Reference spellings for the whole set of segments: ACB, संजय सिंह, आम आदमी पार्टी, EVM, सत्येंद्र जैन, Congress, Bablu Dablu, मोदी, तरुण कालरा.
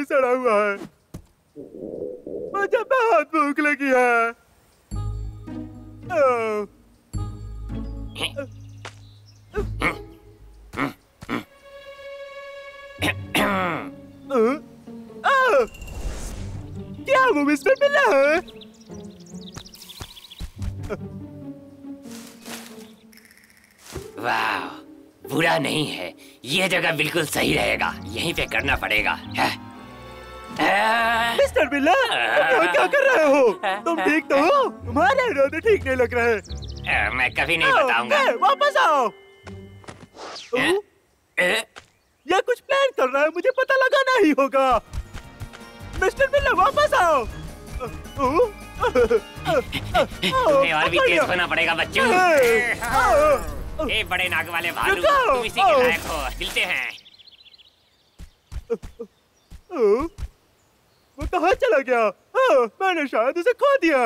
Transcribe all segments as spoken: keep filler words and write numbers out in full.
भी सड़ा हुआ है। मुझे बहुत भूख लगी है। क्या वो मिस्टर मिला है? वाह, बुरा नहीं है। ये जगह बिल्कुल सही रहेगा, यहीं पे करना पड़ेगा। मिस्टर बिल्ला, तुम क्या कर रहे हो? तुम ठीक तो हो? तुम्हारे रोने ठीक नहीं लग रहे। मैं कभी नहीं बताऊंगा। वापस आओ। ये कुछ प्लान कर रहा है, मुझे पता लगाना ही होगा। मिस्टर बिल्ला वापस आओ। तुम्हें और भी तेज होना पड़ेगा बच्चों। ए बड़े नाग वाले भालू, तुम इसी के लायक हो। हिलते हैं। वो कहाँ चला गया? आ, मैंने शायद उसे खो दिया।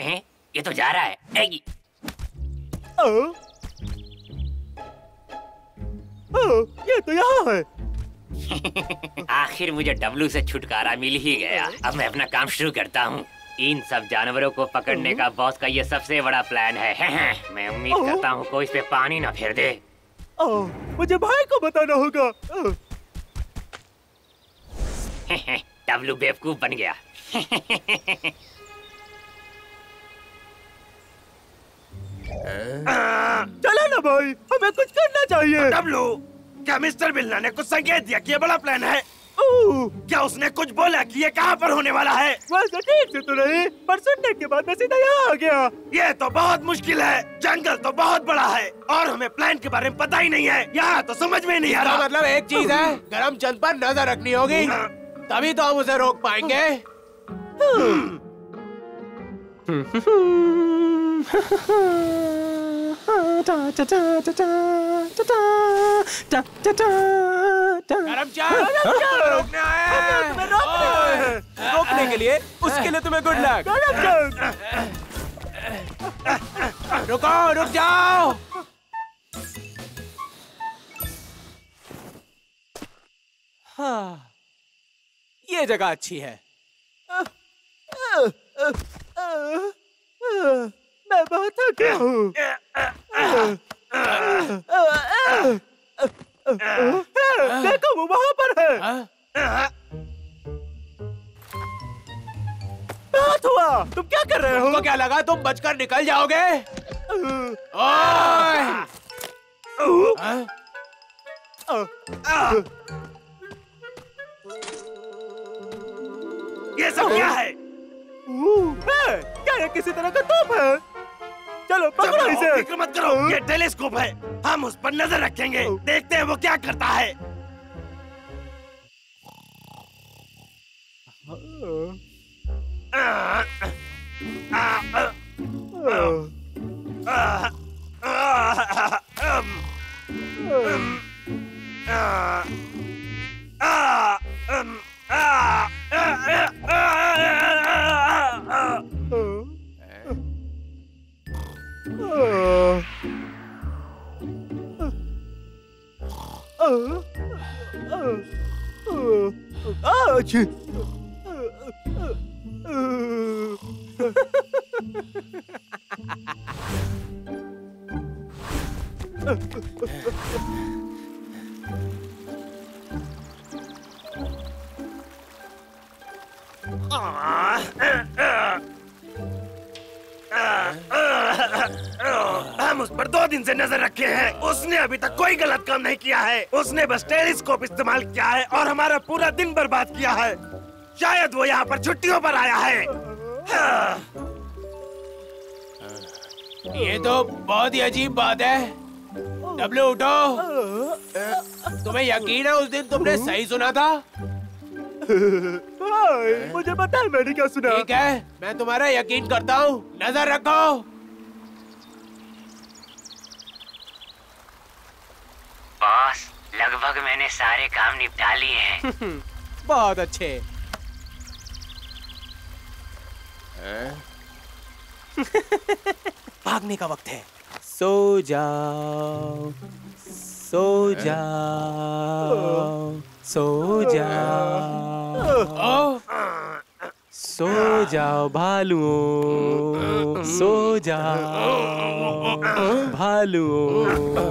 ए, ये तो जा रहा है। एगी। ओ, ओ, ये तो यहाँ है। आखिर मुझे डब्लू से छुटकारा मिल ही गया। अब मैं अपना काम शुरू करता हूँ। इन सब जानवरों को पकड़ने का बॉस का ये सबसे बड़ा प्लान है। है, है। मैं उम्मीद करता हूँ कोई इस पे पानी ना फेर दे। ओह, मुझे भाई को बताना होगा। डब्लू बेवकूफ बन गया। चलो ना भाई, हमें कुछ करना चाहिए। डब्लू, क्या मिस्टर बिल्ला ने कुछ संकेत दिया कि ये बड़ा प्लान है? क्या उसने कुछ बोला कि ये कहाँ पर होने वाला है? वैसे ठीक से तो नहीं, पर सुनने के बाद मैं सीधा यहाँ आ गया। ये तो बहुत मुश्किल है। जंगल तो बहुत बड़ा है और हमें प्लान के बारे में पता ही नहीं है। यहाँ तो समझ में नहीं आ रहा। मतलब एक चीज है, गरम चंद पर नजर रखनी होगी, तभी तो हम उसे रोक पाएंगे। रोकने आए रोकने के लिए, उसके लिए तुम्हें गुड लक। रुको, रुक जाओ। हाँ, ये जगह अच्छी है। मैं बहुत थक गया हूँ। देखो वो वहाँ पर है। बहुत हुआ, तुम क्या कर रहे हो? क्या लगा तुम बचकर निकल जाओगे? ये सब क्या है? क्या ये किसी तरह का तोप है? चलो पकड़ो इसे। फिक्र मत करो, ये टेलीस्कोप है, हम उस पर नजर रखेंगे। देखते हैं वो क्या करता है। हम उस पर दो दिन से नजर रखे हैं। उसने अभी तक कोई गलत काम नहीं किया है। उसने बस टेलीस्कोप इस्तेमाल किया है और हमारा पूरा दिन बर्बाद किया है। शायद वो यहाँ पर छुट्टियों पर आया है। ये तो बहुत ही अजीब बात है। डब्लू उठो। तुम्हें यकीन है उस दिन तुमने सही सुना था? मुझे पता है मैंने क्या सुना। ठीक है, मैं तुम्हारा यकीन करता हूँ। नजर रखो। बॉस, लगभग मैंने सारे काम निपटा लिए हैं। बहुत अच्छे। भागने का वक्त है। सो जाओ, सो जाओ, सो जाओ सो जाओ भालुओं सो जाओ भालुओं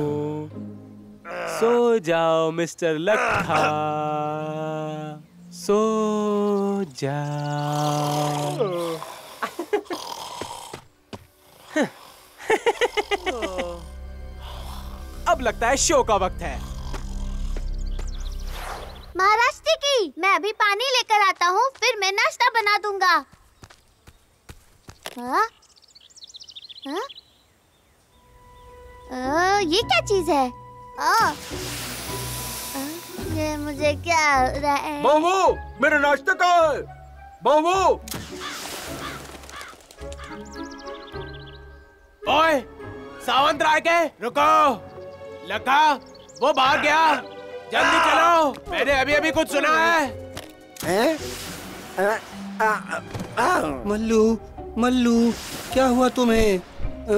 सो जाओ मिस्टर लट्ठा सो जाओ। अब लगता है शो का वक्त है। महाराष्ट्र की, मैं अभी पानी लेकर आता हूँ, फिर मैं नाश्ता बना दूंगा। हाँ? हाँ? आ, ये क्या चीज है? ओ, ये मुझे क्या हो रहा है? बाबू, मेरा नाश्ता कहाँ है? बाबू, ओए, सावंत राय के रुको, लका, वो बाहर गया, जल्दी चलो, मैंने अभी अभी कुछ सुना है। हैं? मल्लू, मल्लू, क्या हुआ तुम्हें? आ, आ, आ, आ,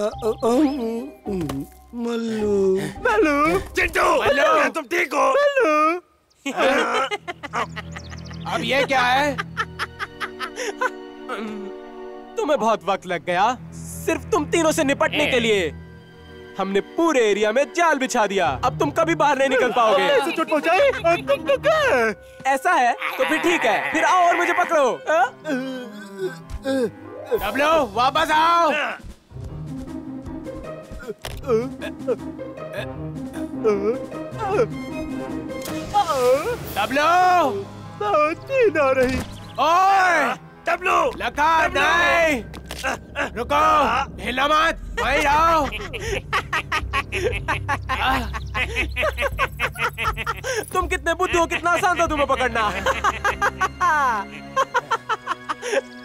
आ, आ, मल्लू मल्लू चिंटू मल्लू तुम ठीक हो? मल्लू अब ये क्या है? तुम्हें बहुत वक्त लग गया सिर्फ तुम तीनों से निपटने के लिए। हमने पूरे एरिया में जाल बिछा दिया, अब तुम कभी बाहर नहीं निकल पाओगे। ऐसे चोट पहुंचाई और तुम तो क्या? ऐसा है तो फिर ठीक है, फिर आओ और मुझे पकड़ो। डब्लू वापस आओ। डब्लू नींद आ रही। ओए डब्लू लगा नहीं, रुको हिला मत, वहीं आओ। तुम कितने बुद्धू हो, कितना आसान था तुम्हें पकड़ना।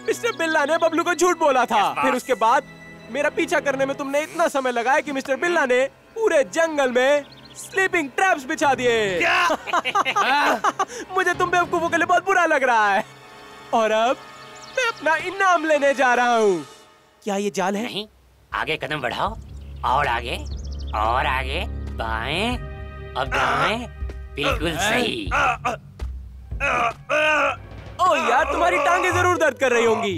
मिस्टर बिल्ला ने बबलू को झूठ बोला था, फिर उसके बाद मेरा पीछा करने में तुमने इतना समय लगाया कि मिस्टर बिल्ला ने पूरे जंगल में स्लीपिंग ट्रैप्स बिछा दिए। मुझे तुम बेवकूफों के लिए बहुत बुरा लग रहा है। और अब मैं अपना इनाम लेने जा रहा हूँ। क्या ये जाल है? नहीं, आगे कदम बढ़ाओ और आगे और आगे, बाएं और दाएं, बिल्कुल सही। ओ यार, तुम्हारी टांगे जरूर दर्द कर रही होंगी,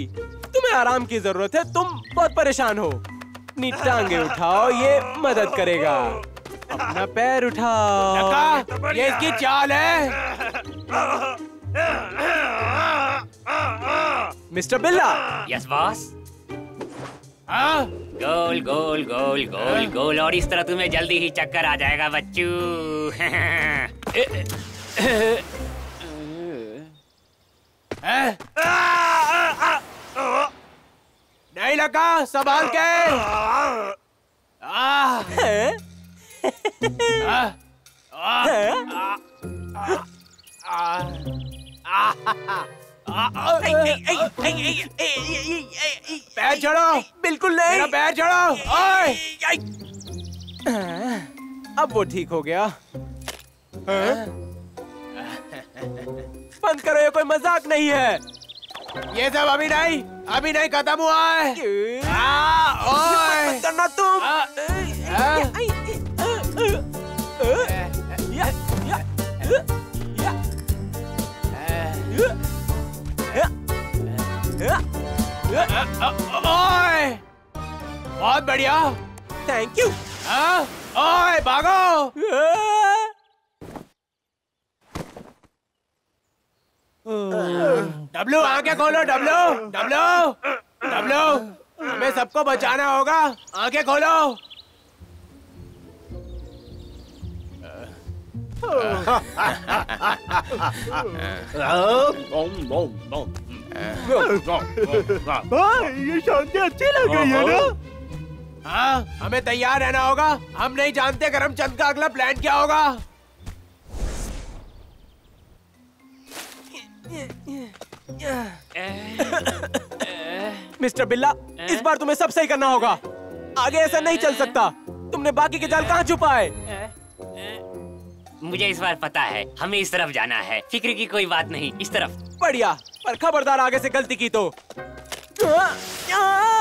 तुम्हें आराम की जरूरत है, तुम बहुत परेशान हो। अपनी टांगे उठाओ, ये मदद करेगा। अपना पैर उठाओ। लका, ये इसकी चाल है। मिस्टर बिल्ला। Yes boss. हाँ? गोल गोल गोल गोल गोल, और इस तरह तुम्हें जल्दी ही चक्कर आ जाएगा बच्चू। नहीं लगा संभाल के। पैर छोड़ो। बिल्कुल नहीं, पैर छोड़ो। अब वो ठीक हो गया। बंद करो, ये कोई मजाक नहीं है। ये सब अभी नहीं, अभी नहीं खत्म हुआ है। करना तुम। ओए, बहुत बढ़िया, थैंक यू। ओए भागो। डब्लू आंखें खोलो। डब्लू डब्लू डब्लू, हमें सबको बचाना होगा, आंखें खोलो। ये शांति अच्छी लग रही है ना? हाँ, हमें तैयार रहना होगा। हम नहीं जानते करमचंद का अगला प्लान क्या होगा। मिस्टर बिल्ला, इस बार तुम्हें सब सही करना होगा, आगे ऐसा नहीं चल सकता। तुमने बाकी के जाल कहाँ छुपाए? मुझे इस बार पता है, हमें इस तरफ जाना है, फिक्र की कोई बात नहीं, इस तरफ। बढ़िया, पर खबरदार आगे से गलती की तो।